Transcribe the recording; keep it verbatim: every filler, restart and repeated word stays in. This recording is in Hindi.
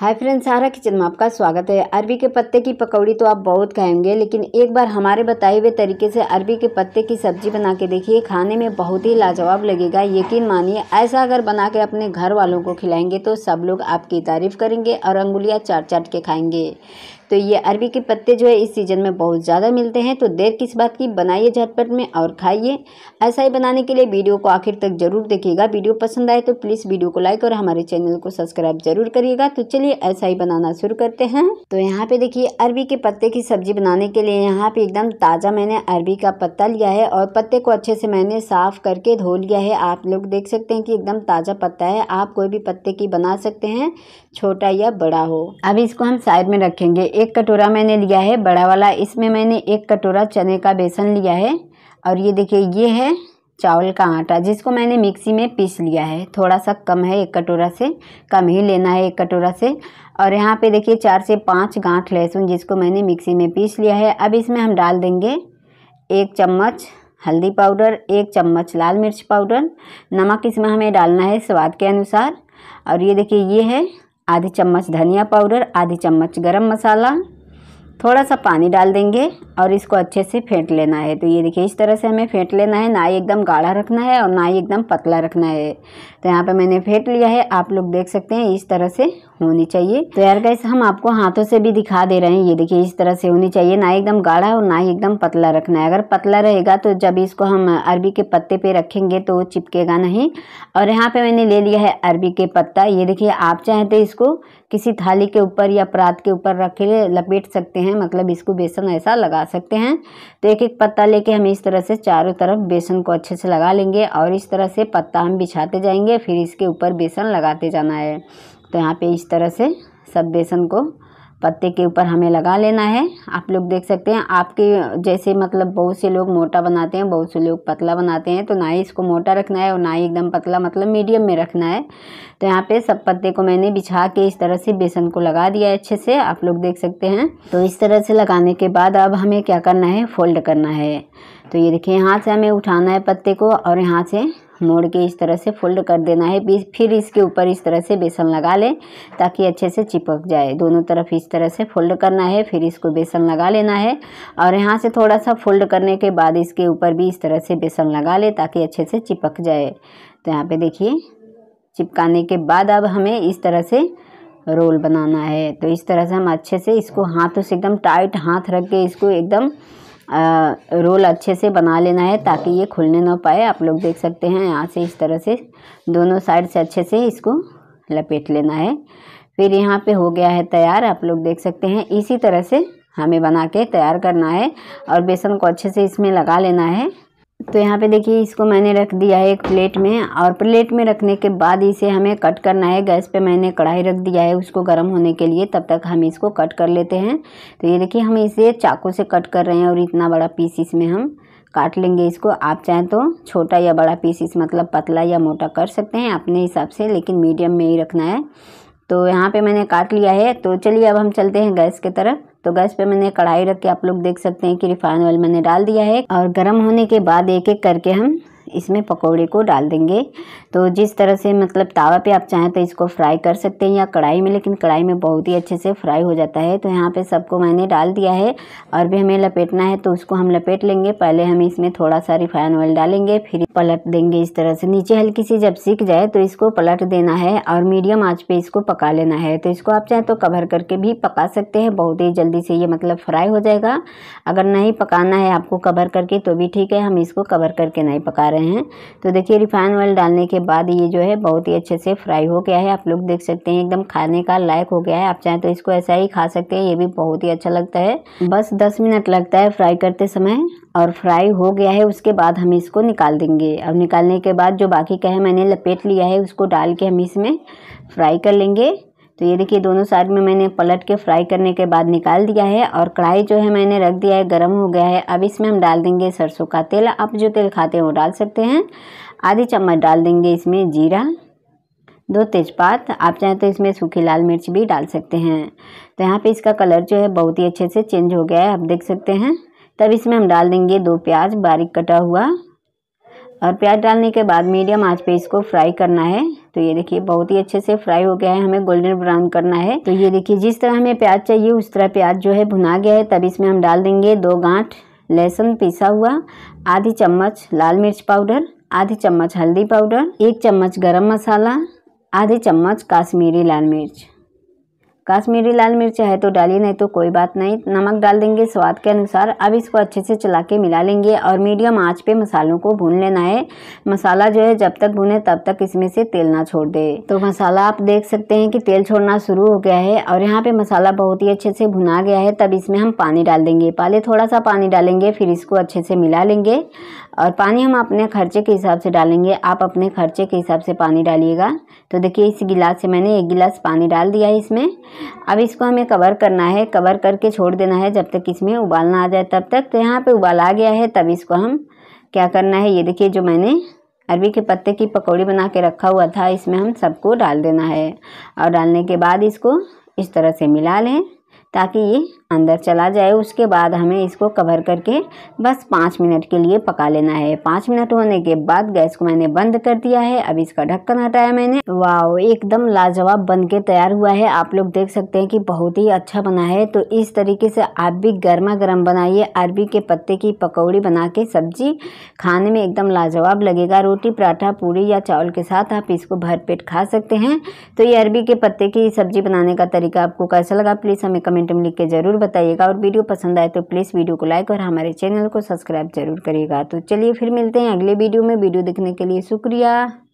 हाय फ्रेंड्स, सहारा किचन में आपका स्वागत है। अरबी के पत्ते की पकौड़ी तो आप बहुत खाएंगे, लेकिन एक बार हमारे बताए हुए तरीके से अरबी के पत्ते की सब्जी बना के देखिए, खाने में बहुत ही लाजवाब लगेगा। यकीन मानिए, ऐसा अगर बना के अपने घर वालों को खिलाएंगे तो सब लोग आपकी तारीफ़ करेंगे और अंगुलियाँ चाट चाट के खाएंगे। तो ये अरबी के पत्ते जो है इस सीज़न में बहुत ज़्यादा मिलते हैं, तो देर किस बात की, बनाइए झटपट में और खाइए। ऐसा ही बनाने के लिए वीडियो को आखिर तक जरूर देखिएगा। वीडियो पसंद आए तो प्लीज़ वीडियो को लाइक और हमारे चैनल को सब्सक्राइब जरूर करिएगा। तो चलिए ऐसा ही बनाना शुरू करते हैं। तो यहाँ पे देखिए, अरबी के पत्ते की सब्जी बनाने के लिए यहाँ पे एकदम ताज़ा मैंने अरबी का पत्ता लिया है और पत्ते को अच्छे से मैंने साफ़ करके धो लिया है। आप लोग देख सकते हैं कि एकदम ताज़ा पत्ता है। आप कोई भी पत्ते की बना सकते हैं, छोटा या बड़ा हो। अब इसको हम साइड में रखेंगे। एक कटोरा मैंने लिया है बड़ा वाला, इसमें मैंने एक कटोरा चने का बेसन लिया है और ये देखिए ये है चावल का आटा, जिसको मैंने मिक्सी में पीस लिया है। थोड़ा सा कम है, एक कटोरा से कम ही लेना है, एक कटोरा से। और यहाँ पे देखिए चार से पाँच गांठ लहसुन, जिसको मैंने मिक्सी में पीस लिया है। अब इसमें हम डाल देंगे एक चम्मच हल्दी पाउडर, एक चम्मच लाल मिर्च पाउडर, नमक इसमें हमें डालना है स्वाद के अनुसार। और ये देखिए ये है आधी चम्मच धनिया पाउडर, आधी चम्मच गरम मसाला, थोड़ा सा पानी डाल देंगे और इसको अच्छे से फेंट लेना है। तो ये देखिए इस तरह से हमें फेंट लेना है, ना ही एकदम गाढ़ा रखना है और ना ही एकदम पतला रखना है। तो यहाँ पे मैंने फेंट लिया है, आप लोग देख सकते हैं इस तरह से होनी चाहिए। तो यार गाइस, हम आपको हाथों से भी दिखा दे रहे हैं, ये देखिए इस तरह से होनी चाहिए, ना एकदम गाढ़ा और ना ही एकदम पतला रखना है। अगर पतला रहेगा तो जब इसको हम अरबी के पत्ते पे रखेंगे तो चिपकेगा नहीं। और यहाँ पे मैंने ले लिया है अरबी के पत्ता, ये देखिए। आप चाहें तो इसको किसी थाली के ऊपर या परात के ऊपर रख के लपेट सकते हैं, मतलब इसको बेसन ऐसा लगा सकते हैं। तो एक एक पत्ता लेके हम इस तरह से चारों तरफ बेसन को अच्छे से लगा लेंगे और इस तरह से पत्ता हम बिछाते जाएंगे, फिर इसके ऊपर बेसन लगाते जाना है। तो यहाँ पे इस तरह से सब बेसन को पत्ते के ऊपर हमें लगा लेना है। आप लोग देख सकते हैं, आपके जैसे मतलब बहुत से लोग मोटा बनाते हैं, बहुत से लोग पतला बनाते हैं। तो ना ही इसको मोटा रखना है और ना ही एकदम पतला, मतलब मीडियम में रखना है। तो यहाँ पे सब पत्ते को मैंने बिछा के इस तरह से बेसन को लगा दिया है अच्छे से, आप लोग देख सकते हैं। तो इस तरह से लगाने के बाद अब हमें क्या करना है, फोल्ड करना है। तो ये देखिए यहाँ से हमें उठाना है पत्ते को और यहाँ से मोड़ के इस तरह से फोल्ड कर देना है। फिर इसके ऊपर इस तरह से बेसन लगा लें ताकि अच्छे से चिपक जाए। दोनों तरफ इस तरह से फोल्ड करना है, फिर इसको बेसन लगा लेना है। और यहाँ से थोड़ा सा फोल्ड करने के बाद इसके ऊपर भी इस तरह से बेसन लगा लें ताकि अच्छे से चिपक जाए। तो यहाँ पे देखिए चिपकाने के बाद अब हमें इस तरह से रोल बनाना है। तो इस तरह से हम अच्छे से इसको हाथों से एकदम टाइट हाथ रख के इसको एकदम आ, रोल अच्छे से बना लेना है ताकि ये खुलने ना पाए। आप लोग देख सकते हैं यहाँ से इस तरह से दोनों साइड से अच्छे से इसको लपेट लेना है। फिर यहाँ पे हो गया है तैयार, आप लोग देख सकते हैं। इसी तरह से हमें बना के तैयार करना है और बेसन को अच्छे से इसमें लगा लेना है। तो यहाँ पे देखिए इसको मैंने रख दिया है एक प्लेट में और प्लेट में रखने के बाद इसे हमें कट करना है। गैस पे मैंने कढ़ाई रख दिया है उसको गर्म होने के लिए, तब तक हम इसको कट कर लेते हैं। तो ये देखिए हम इसे चाकू से कट कर रहे हैं और इतना बड़ा पीस इसमें हम काट लेंगे इसको। आप चाहें तो छोटा या बड़ा पीस इस मतलब पतला या मोटा कर सकते हैं अपने हिसाब से, लेकिन मीडियम में ही रखना है। तो यहाँ पर मैंने काट लिया है। तो चलिए अब हम चलते हैं गैस की तरफ। तो गैस पे मैंने कढ़ाई रख के आप लोग देख सकते हैं कि रिफाइंड ऑयल मैंने डाल दिया है और गर्म होने के बाद एक एक करके हम इसमें पकौड़े को डाल देंगे। तो जिस तरह से मतलब तावा पे आप चाहें तो इसको फ्राई कर सकते हैं या कढ़ाई में, लेकिन कढ़ाई में बहुत ही अच्छे से फ्राई हो जाता है। तो यहाँ पे सबको मैंने डाल दिया है और भी हमें लपेटना है तो उसको हम लपेट लेंगे। पहले हम इसमें थोड़ा सा रिफाइन ऑयल डालेंगे, फिर पलट देंगे इस तरह से। नीचे हल्की सी जब सीख जाए तो इसको पलट देना है और मीडियम आँच पर इसको पका लेना है। तो इसको आप चाहें तो कवर करके भी पका सकते हैं, बहुत ही जल्दी से ये मतलब फ्राई हो जाएगा। अगर नहीं पकाना है आपको कवर करके तो भी ठीक है, हम इसको कवर करके नहीं पका रहे हैं। तो देखिए रिफाइन ऑयल डालने के बाद ये जो है बहुत ही अच्छे से फ्राई हो गया है। आप लोग देख सकते हैं एकदम खाने का लायक हो गया है। आप चाहें तो इसको ऐसा ही खा सकते हैं, ये भी बहुत ही अच्छा लगता है। बस दस मिनट लगता है फ्राई करते समय और फ्राई हो गया है। उसके बाद हम इसको निकाल देंगे। अब निकालने के बाद जो बाकी का है मैंने लपेट लिया है उसको डाल के हम इसमें फ्राई कर लेंगे। तो ये देखिए दोनों साइड में मैंने पलट के फ्राई करने के बाद निकाल दिया है और कढ़ाई जो है मैंने रख दिया है, गर्म हो गया है। अब इसमें हम डाल देंगे सरसों का तेल, आप जो तेल खाते हैं वो डाल सकते हैं। आधी चम्मच डाल देंगे इसमें जीरा, दो तेज़पात, आप चाहें तो इसमें सूखी लाल मिर्च भी डाल सकते हैं। तो यहाँ पे इसका कलर जो है बहुत ही अच्छे से चेंज हो गया है, आप देख सकते हैं। तब इसमें हम डाल देंगे दो प्याज बारीक कटा हुआ और प्याज डालने के बाद मीडियम आंच पे इसको फ्राई करना है। तो ये देखिए बहुत ही अच्छे से फ्राई हो गया है, हमें गोल्डन ब्राउन करना है। तो ये देखिए जिस तरह हमें प्याज चाहिए उस तरह प्याज जो है भुना गया है। तब इसमें हम डाल देंगे दो गांठ लहसुन पिसा हुआ, आधी चम्मच लाल मिर्च पाउडर, आधी चम्मच हल्दी पाउडर, एक चम्मच गरम मसाला, आधी चम्मच काश्मीरी लाल मिर्च। काश्मीरी लाल मिर्च है तो डालिए, नहीं तो कोई बात नहीं। नमक डाल देंगे स्वाद के अनुसार। अब इसको अच्छे से चला के मिला लेंगे और मीडियम आंच पे मसालों को भून लेना है। मसाला जो है जब तक भुने तब तक इसमें से तेल ना छोड़ दे। तो मसाला आप देख सकते हैं कि तेल छोड़ना शुरू हो गया है और यहाँ पे मसाला बहुत ही अच्छे से भुना गया है। तब इसमें हम पानी डाल देंगे, पहले थोड़ा सा पानी डालेंगे, फिर इसको अच्छे से मिला लेंगे। और पानी हम अपने खर्चे के हिसाब से डालेंगे, आप अपने खर्चे के हिसाब से पानी डालिएगा। तो देखिए इस गिलास से मैंने एक गिलास पानी डाल दिया है इसमें। अब इसको हमें कवर करना है, कवर करके छोड़ देना है जब तक इसमें उबाल ना आ जाए तब तक। तो यहाँ पे उबाल आ गया है, तब इसको हम क्या करना है, ये देखिए जो मैंने अरबी के पत्ते की पकौड़ी बना के रखा हुआ था इसमें हम सबको डाल देना है। और डालने के बाद इसको इस तरह से मिला लें ताकि ये अंदर चला जाए। उसके बाद हमें इसको कवर करके बस पाँच मिनट के लिए पका लेना है। पाँच मिनट होने के बाद गैस को मैंने बंद कर दिया है। अब इसका ढक्कन हटाया मैंने। वाओ, एकदम लाजवाब बन के तैयार हुआ है। आप लोग देख सकते हैं कि बहुत ही अच्छा बना है। तो इस तरीके से आप भी गर्मा गर्म बनाइए। अरबी के पत्ते की पकौड़ी बना के सब्जी खाने में एकदम लाजवाब लगेगा। रोटी, पराठा, पूरी या चावल के साथ आप इसको भरपेट खा सकते हैं। तो ये अरबी के पत्ते की सब्जी बनाने का तरीका आपको कैसा लगा प्लीज़ हमें कमेंट में लिख के ज़रूर बताइएगा। और वीडियो पसंद आए तो प्लीज़ वीडियो को लाइक और हमारे चैनल को सब्सक्राइब जरूर करिएगा। तो चलिए फिर मिलते हैं अगले वीडियो में। वीडियो देखने के लिए शुक्रिया।